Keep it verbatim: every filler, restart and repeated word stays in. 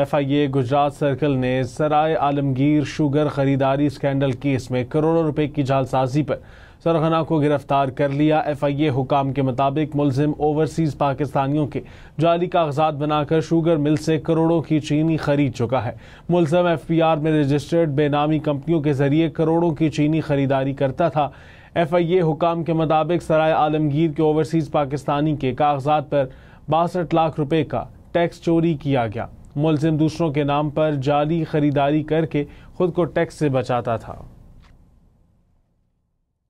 F I A Gujrat circle ने Sarai Alamgir sugar खरीदारी scandal case में करोड़ों रुपए की जालसाजी पर सरगना को गिरफ्तार कर लिया। एफ आई ए हुकाम के मुताबिक मुलजिम ओवरसीज़ पाकिस्तानियों के जाली कागजात बनाकर शुगर मिल से करोड़ों की चीनी खरीद चुका है। मुलजिम एफ पी आर में रजिस्टर्ड बेनामी कंपनियों के जरिए करोड़ों की चीनी खरीदारी करता था। एफ आई ए हुकाम के मुताबिक सराय आलमगीर के ओवरसीज़ पाकिस्तानी के कागजात पर बासठ लाख रुपये का टैक्स चोरी किया गया। मुलजिम दूसरों के नाम पर जाली खरीदारी करके खुद को टैक्स से बचाता था।